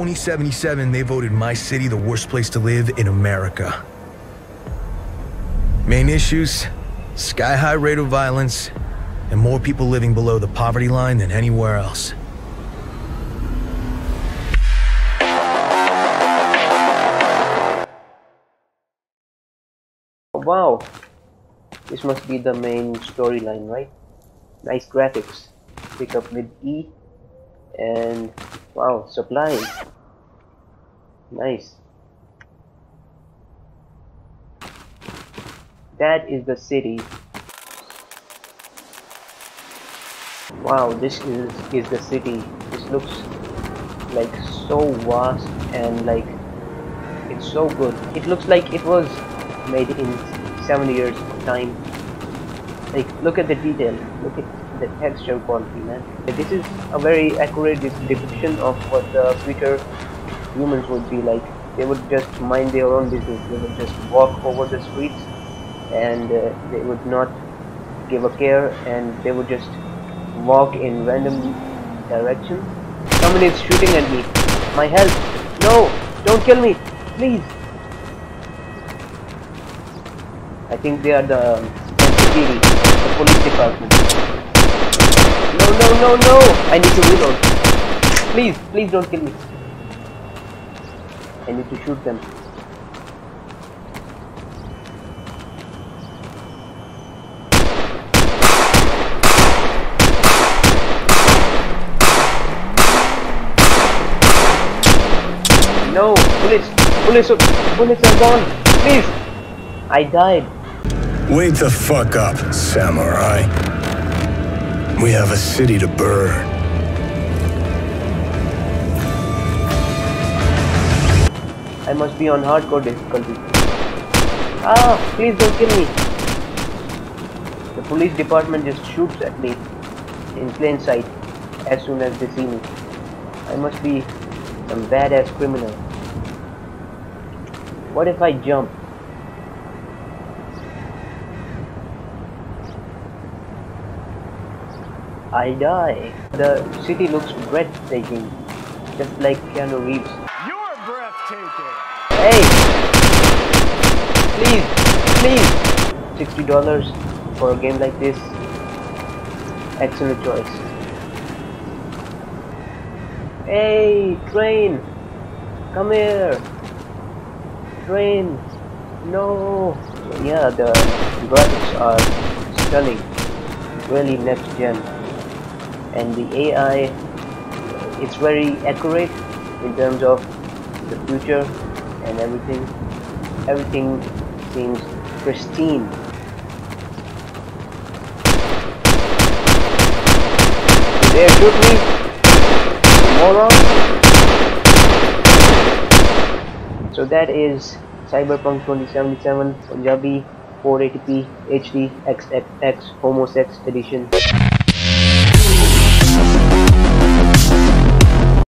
2077, they voted my city the worst place to live in America. Main issues, sky-high rate of violence, and more people living below the poverty line than anywhere else. Oh, wow, this must be the main storyline, right? Nice graphics. Pick up with E and wow, supply. Nice. That is the city. Wow, this is the city. This looks like so vast and like it's so good. It looks like it was made in 70 years of time. Like, look at the detail. Look at the texture quality, man. This is a very accurate depiction of what the future humans would be like. They would just mind their own business. They would just walk over the streets and they would not give a care, and they would just walk in random directions. Someone is shooting at me. My health. No, don't kill me, please. I think they are the security, the police department. No, I need to reload. Please don't kill me. I need to shoot them. No, bullets are gone, please. I died. Wake the fuck up, samurai. We have a city to burn. I must be on hardcore difficulty. Ah, please don't kill me. The police department just shoots at me in plain sight as soon as they see me. I must be some badass criminal. What if I jump? I die. The city looks breathtaking, just like Keanu Reeves. You're breathtaking. Hey, please. $60 for a game like this. Excellent choice. Hey, train, come here. Train, no. Yeah, the graphics are stunning, really next gen, and the AI, it's very accurate in terms of the future and everything. Everything seems pristine. They shoot me, moron. So that is Cyberpunk 2077 Punjabi 480p HD XXX Homosex Edition.